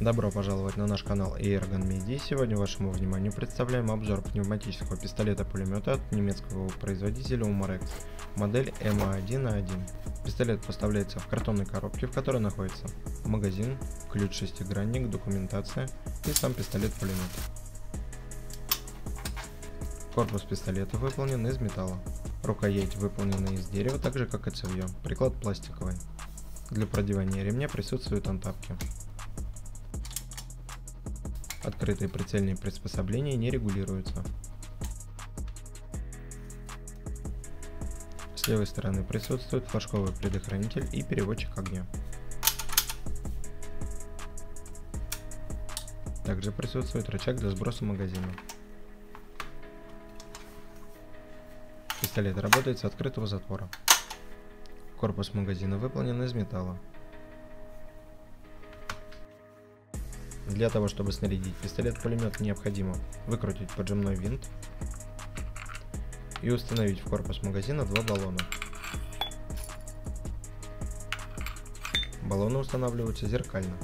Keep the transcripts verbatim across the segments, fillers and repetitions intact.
Добро пожаловать на наш канал Air-Gun Media. Сегодня вашему вниманию представляем обзор пневматического пистолета-пулемета от немецкого производителя Umarex, модель эм а один а один. Пистолет поставляется в картонной коробке, в которой находится магазин, ключ-шестигранник, документация и сам пистолет-пулемет. Корпус пистолета выполнен из металла. Рукоять выполнена из дерева, так же как и цевье. Приклад пластиковый. Для продевания ремня присутствуют ант-тапки. Открытые прицельные приспособления не регулируются. С левой стороны присутствует флажковый предохранитель и переводчик огня. Также присутствует рычаг для сброса магазина. Пистолет работает с открытого затвора. Корпус магазина выполнен из металла. Для того, чтобы снарядить пистолет-пулемет, необходимо выкрутить поджимной винт и установить в корпус магазина два баллона. Баллоны устанавливаются зеркально.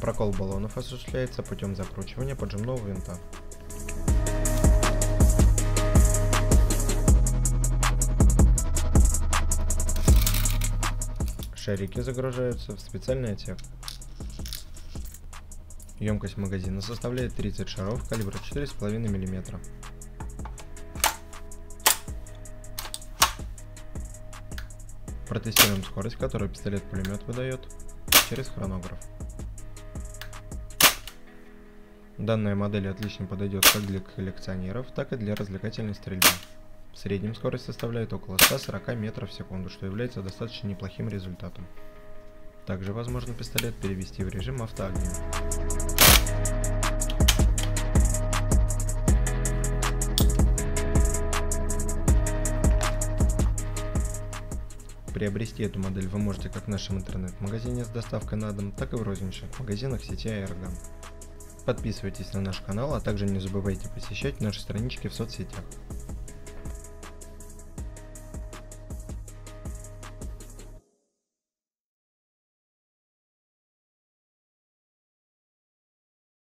Прокол баллонов осуществляется путем закручивания поджимного винта. Шарики загружаются в специальный отсек. Емкость магазина составляет тридцать шаров калибра четыре с половиной миллиметра. Протестируем скорость, которую пистолет-пулемет выдает через хронограф. Данная модель отлично подойдет как для коллекционеров, так и для развлекательной стрельбы. В среднем скорость составляет около ста сорока метров в секунду, что является достаточно неплохим результатом. Также возможно пистолет перевести в режим автоогня. Приобрести эту модель вы можете как в нашем интернет-магазине с доставкой на дом, так и в розничных магазинах сети Air-Gun. Подписывайтесь на наш канал, а также не забывайте посещать наши странички в соцсетях.